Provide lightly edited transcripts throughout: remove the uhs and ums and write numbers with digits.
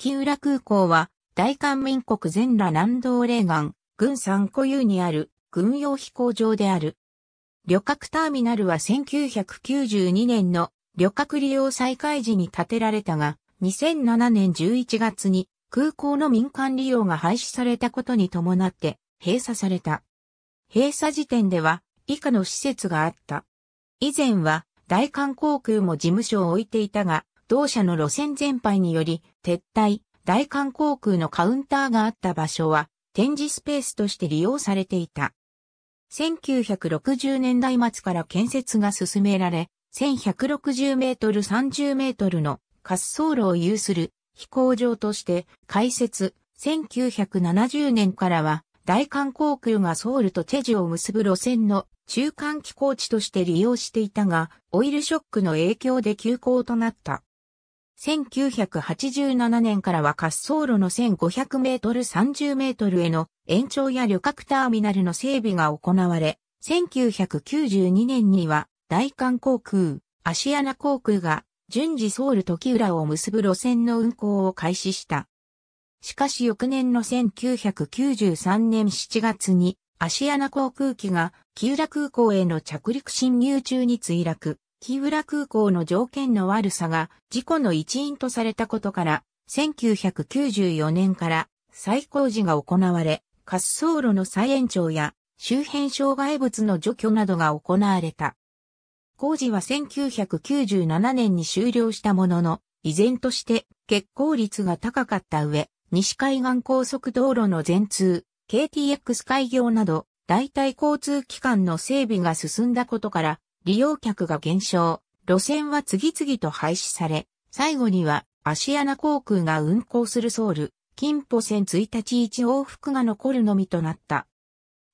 木浦空港は、大韓民国全羅南道霊岩、郡三固有にある軍用飛行場である。旅客ターミナルは1992年の旅客利用再開時に建てられたが、2007年11月に空港の民間利用が廃止されたことに伴って閉鎖された。閉鎖時点では以下の施設があった。以前は大韓航空も事務所を置いていたが、同社の路線全廃により撤退、大韓航空のカウンターがあった場所は展示スペースとして利用されていた。1960年代末から建設が進められ、1160メートル30メートルの滑走路を有する飛行場として開設。1970年からは大韓航空がソウルとチェジュを結ぶ路線の中間寄港地として利用していたが、オイルショックの影響で休港となった。1987年からは滑走路の1500メートル30メートルへの延長や旅客ターミナルの整備が行われ、1992年には大韓航空、アシアナ航空が順次ソウルと木浦を結ぶ路線の運行を開始した。しかし翌年の1993年7月にアシアナ航空機が木浦空港への着陸進入中に墜落。木浦空港の条件の悪さが事故の一因とされたことから、1994年から再工事が行われ、滑走路の再延長や周辺障害物の除去などが行われた。工事は1997年に終了したものの、依然として欠航率が高かった上、西海岸高速道路の全通、KTX 開業など、代替交通機関の整備が進んだことから、利用客が減少、路線は次々と廃止され、最後にはアシアナ航空が運航するソウル、金浦線1日1往復が残るのみとなった。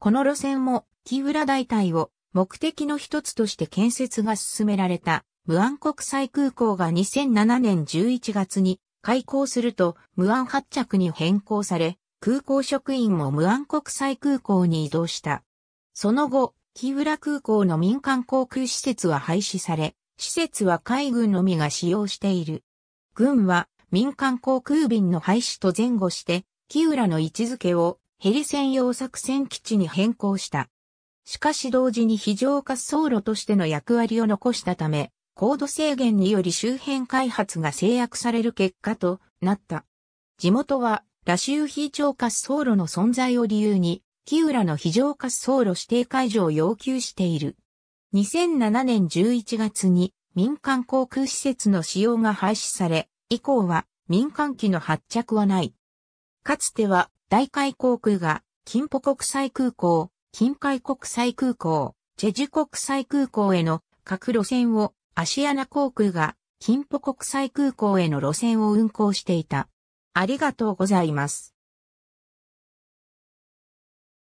この路線も木浦代替を、目的の一つとして建設が進められた、ムアン国際空港が2007年11月に開港するとムアン発着に変更され、空港職員もムアン国際空港に移動した。その後、木浦空港の民間航空施設は廃止され、施設は海軍のみが使用している。軍は民間航空便の廃止と前後して、木浦の位置づけをヘリ専用作戦基地に変更した。しかし同時に非常滑走路としての役割を残したため、高度制限により周辺開発が制約される結果となった。地元は羅州非常滑走路の存在を理由に、木浦の非常滑走路指定解除を要求している。2007年11月に民間航空施設の使用が廃止され、以降は民間機の発着はない。かつては大韓航空が金浦国際空港、金海国際空港、チェジュ国際空港への各路線をアシアナ航空が金浦国際空港への路線を運航していた。ありがとうございます。